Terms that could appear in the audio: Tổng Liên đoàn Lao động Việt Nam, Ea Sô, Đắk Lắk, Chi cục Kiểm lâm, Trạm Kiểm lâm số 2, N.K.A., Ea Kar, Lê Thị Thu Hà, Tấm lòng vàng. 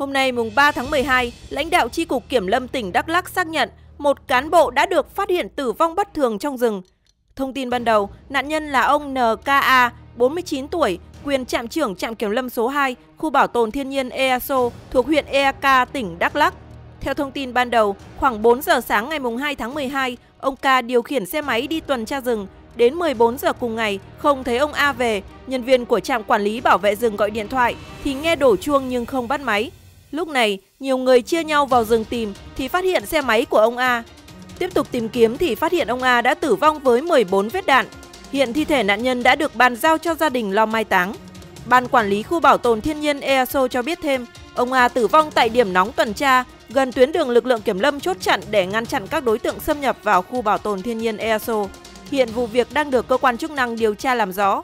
Hôm nay mùng 3 tháng 12, lãnh đạo chi cục Kiểm lâm tỉnh Đắk Lắk xác nhận một cán bộ đã được phát hiện tử vong bất thường trong rừng. Thông tin ban đầu, nạn nhân là ông NKA, 49 tuổi, quyền trạm trưởng trạm Kiểm lâm số 2, khu bảo tồn thiên nhiên Ea Sô thuộc huyện Ea Kar, tỉnh Đắk Lắk. Theo thông tin ban đầu, khoảng 4 giờ sáng ngày mùng 2 tháng 12, ông K điều khiển xe máy đi tuần tra rừng. Đến 14 giờ cùng ngày, không thấy ông A về, nhân viên của trạm quản lý bảo vệ rừng gọi điện thoại thì nghe đổ chuông nhưng không bắt máy. Lúc này, nhiều người chia nhau vào rừng tìm thì phát hiện xe máy của ông A. Tiếp tục tìm kiếm thì phát hiện ông A đã tử vong với 14 vết đạn. Hiện thi thể nạn nhân đã được bàn giao cho gia đình lo mai táng. Ban quản lý khu bảo tồn thiên nhiên Ea Sô cho biết thêm, ông A tử vong tại điểm nóng tuần tra, gần tuyến đường lực lượng kiểm lâm chốt chặn để ngăn chặn các đối tượng xâm nhập vào khu bảo tồn thiên nhiên Ea Sô. Hiện vụ việc đang được cơ quan chức năng điều tra làm rõ.